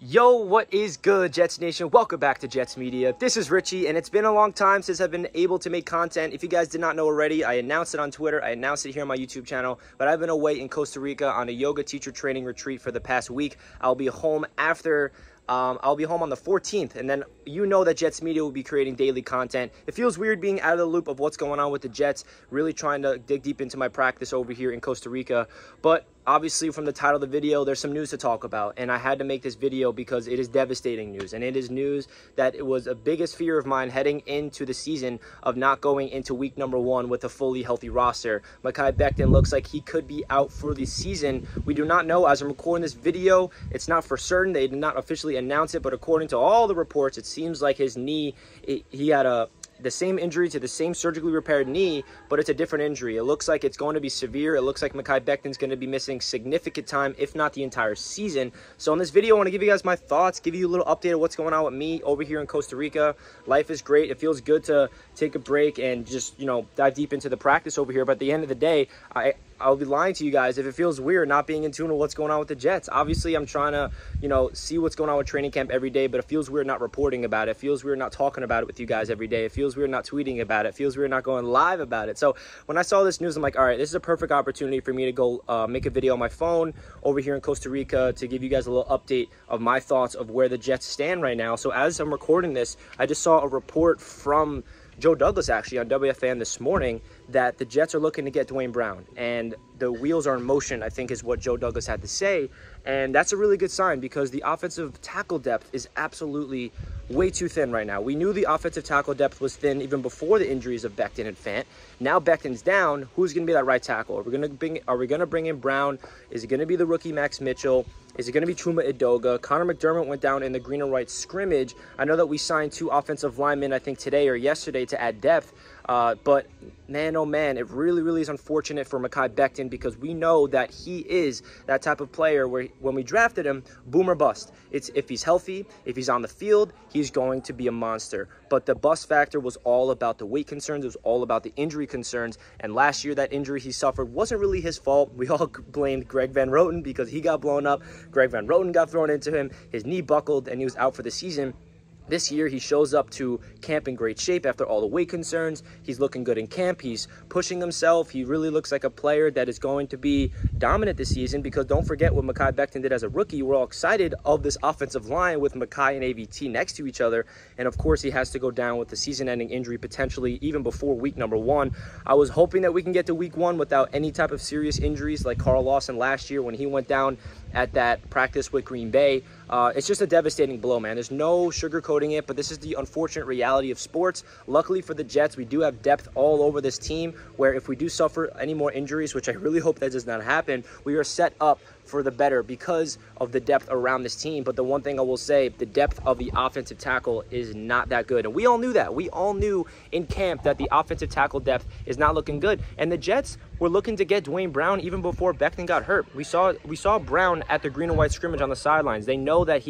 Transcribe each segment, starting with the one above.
Yo, what is good, Jets Nation? Welcome back to Jets Media. This is Richie, and it's been a long time since I've been able to make content. If you guys did not know already, I announced it on Twitter, I announced it here on my YouTube channel, but I've been away in Costa Rica on a yoga teacher training retreat for the past week. I'll be home after... I'll be home on the 14th, and then you know that Jets Media will be creating daily content. It feels weird being out of the loop of what's going on with the Jets, really trying to dig deep into my practice over here in Costa Rica. But obviously from the title of the video, there's some news to talk about, and I had to make this video because it is devastating news, and it is news that it was the biggest fear of mine heading into the season of not going into week 1 with a fully healthy roster. Mekhi Becton looks like he could be out for the season. We do not know. As I'm recording this video, it's not for certain. They did not officially announce it, but according to all the reports, it seems like his knee, he had the same injury to the same surgically repaired knee, but it's a different injury. It looks like it's going to be severe. It looks like Mekhi Becton's going to be missing significant time, if not the entire season. So in this video, I want to give you guys my thoughts, give you a little update of what's going on with me over here in Costa Rica. Life is great. It feels good to take a break and just, you know, dive deep into the practice over here. But at the end of the day, I'll be lying to you guys if it feels weird not being in tune with what's going on with the Jets. Obviously, I'm trying to, you know, see what's going on with training camp every day, but it feels weird not reporting about it. It feels weird not talking about it with you guys every day. It feels weird not tweeting about it. It feels weird not going live about it. So when I saw this news, I'm like, all right, this is a perfect opportunity for me to go make a video on my phone over here in Costa Rica to give you guys a little update of my thoughts of where the Jets stand right now. So as I'm recording this, I just saw a report from Joe Douglas, actually, on WFAN this morning, that the Jets are looking to get Duane Brown, and the wheels are in motion, I think, is what Joe Douglas had to say. And that's a really good sign, because the offensive tackle depth is absolutely way too thin right now. We knew the offensive tackle depth was thin even before the injuries of Becton and Fant. Now Becton's down. Who's going to be that right tackle? Are we going to bring in Brown? Is it going to be the rookie Max Mitchell? Is it going to be Chuma Edoga? Connor McDermott went down in the green and white scrimmage. I know that we signed 2 offensive linemen, I think today or yesterday, to add depth. But man, oh man, it really is unfortunate for Mekhi Becton, because we know that he is that type of player where when we drafted him, boom or bust. It's if he's healthy, if he's on the field, he's going to be a monster. But the bust factor was all about the weight concerns. It was all about the injury concerns. And last year, that injury he suffered wasn't really his fault. We all blamed Greg Van Roten because he got blown up. Greg Van Roten got thrown into him. His knee buckled and he was out for the season. This year, he shows up to camp in great shape after all the weight concerns. He's looking good in camp. He's pushing himself. He really looks like a player that is going to be dominant this season, because don't forget what Mekhi Becton did as a rookie. We're all excited of this offensive line with Mekhi and AVT next to each other. And of course, he has to go down with the season-ending injury potentially even before week 1. I was hoping that we can get to week 1 without any type of serious injuries, like Carl Lawson last year when he went down at that practice with Green Bay. It's just a devastating blow, man. There's no sugarcoating it, but this is the unfortunate reality of sports. Luckily for the Jets, we do have depth all over this team, where if we do suffer any more injuries, which I really hope that does not happen, we are set up for the better because of the depth around this team. But the one thing I will say, the depth of the offensive tackle is not that good. And we all knew that. We all knew in camp that the offensive tackle depth is not looking good. And the Jets were looking to get Duane Brown even before Becton got hurt. We saw Brown at the green and white scrimmage on the sidelines. They know that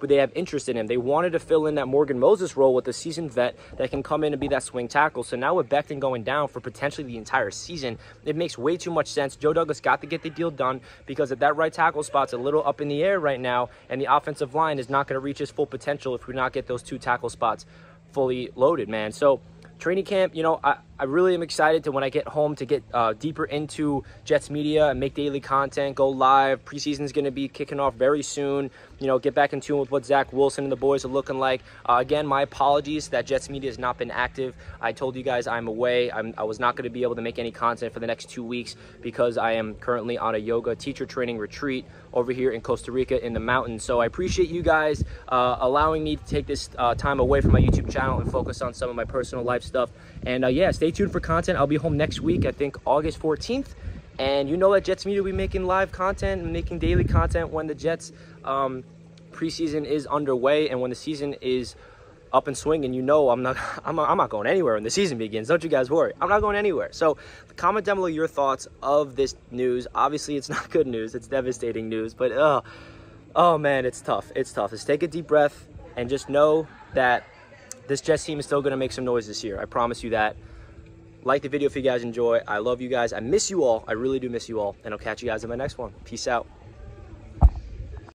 they have interest in him. They wanted to fill in that Morgan Moses role with a seasoned vet that can come in and be that swing tackle. So now with Becton going down for potentially the entire season, it makes way too much sense. Joe Douglas got to get the deal done, because at that right tackle spot's a little up in the air right now, and the offensive line is not going to reach its full potential if we not get those 2 tackle spots fully loaded, man. So training camp, you know, I really am excited to, when I get home, to get deeper into Jets Media and make daily content, go live. Preseason is going to be kicking off very soon. You know, get back in tune with what Zach Wilson and the boys are looking like. Again, my apologies that Jets Media has not been active. I told you guys I'm away. I was not going to be able to make any content for the next 2 weeks because I am currently on a yoga teacher training retreat over here in Costa Rica in the mountains. So I appreciate you guys allowing me to take this time away from my YouTube channel and focus on some of my personal life stuff. And yeah, stay tuned for content. I'll be home next week, I think August 14th. And you know that Jets Media will be making live content and making daily content when the Jets preseason is underway and when the season is up and swinging. You know, I'm not going anywhere when the season begins. Don't you guys worry. I'm not going anywhere. So comment down below your thoughts of this news. Obviously, it's not good news. It's devastating news. But oh man, it's tough. It's tough. Just take a deep breath and just know that this Jets team is still going to make some noise this year. I promise you that. Like the video if you guys enjoy. I love you guys. I miss you all. I really do miss you all. And I'll catch you guys in my next one. Peace out.